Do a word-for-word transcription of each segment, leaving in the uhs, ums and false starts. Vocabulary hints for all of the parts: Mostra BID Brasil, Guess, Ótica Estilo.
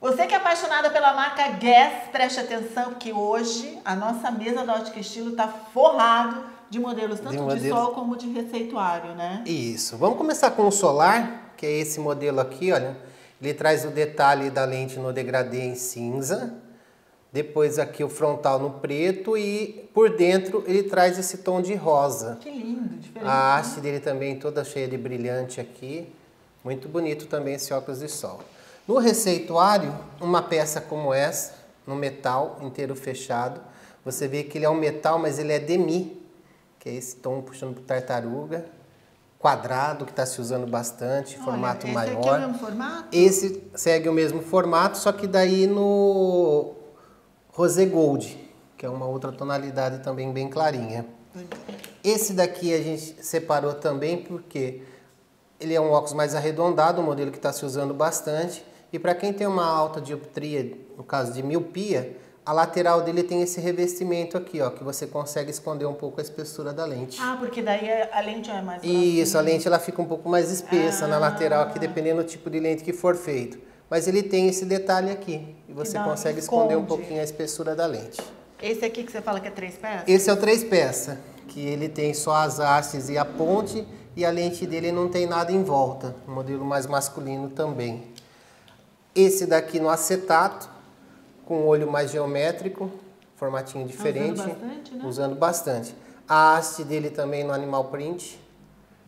Você que é apaixonada pela marca Guess, preste atenção que hoje a nossa mesa da Ótica Estilo está forrado de modelos, tanto de, modelo... de sol como de receituário, né? Isso. Vamos começar com o solar, que é esse modelo aqui, olha. Ele traz o detalhe da lente no degradê em cinza. Depois aqui o frontal no preto e por dentro ele traz esse tom de rosa. Que lindo, diferente. A haste, né, dele também toda cheia de brilhante aqui. Muito bonito também esse óculos de sol. No receituário, uma peça como essa, no metal inteiro fechado, você vê que ele é um metal, mas ele é demi, que é esse tom puxando para tartaruga, quadrado, que está se usando bastante, olha, formato esse maior. Esse aqui é o mesmo formato? Esse segue o mesmo formato, só que daí no rosé gold, que é uma outra tonalidade também bem clarinha. Esse daqui a gente separou também porque ele é um óculos mais arredondado, um modelo que está se usando bastante. E para quem tem uma alta dioptria, no caso de miopia, a lateral dele tem esse revestimento aqui, ó, que você consegue esconder um pouco a espessura da lente. Ah, porque daí a lente é mais... Isso, a lente ela fica um pouco mais espessa ah, na lateral aqui, dependendo do tipo de lente que for feito. Mas ele tem esse detalhe aqui, e você consegue esconder um pouquinho a espessura da lente. Esse aqui que você fala que é três peças? Esse é o três peças, que ele tem só as hastes e a ponte, e a lente dele não tem nada em volta. Um modelo mais masculino também. Esse daqui no acetato, com olho mais geométrico, formatinho diferente, usando bastante, né? Usando bastante. A haste dele também no animal print,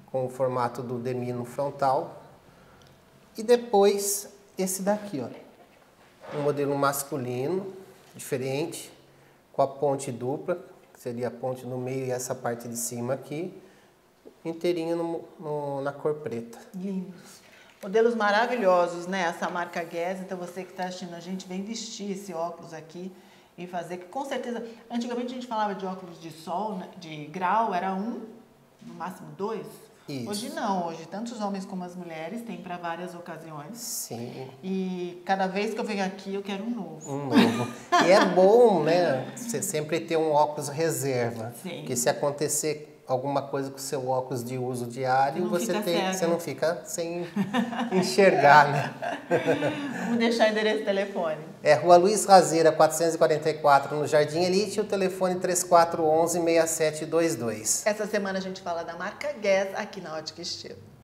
com o formato do demi no frontal. E depois esse daqui, ó, um modelo masculino, diferente, com a ponte dupla, que seria a ponte no meio e essa parte de cima aqui, inteirinho no, no, na cor preta. Lindos. Modelos maravilhosos, né? Essa marca Guess. Então você que está assistindo a gente, vem vestir esse óculos aqui e fazer, que com certeza, antigamente a gente falava de óculos de sol, de grau, era um, no máximo dois. Isso. Hoje não, hoje tanto os homens como as mulheres têm para várias ocasiões. Sim. E cada vez que eu venho aqui eu quero um novo. Um novo. E é bom, né? Você sempre ter um óculos reserva. Sim. Porque se acontecer alguma coisa com o seu óculos de uso diário, você, tem, você não fica sem enxergar, né? Vamos deixar o endereço do telefone. É Rua Luiz Razeira, quatrocentos e quarenta e quatro, no Jardim Elite, o telefone três quatro um um, seis sete dois dois. Essa semana a gente fala da marca Guess aqui na Ótica Estilo.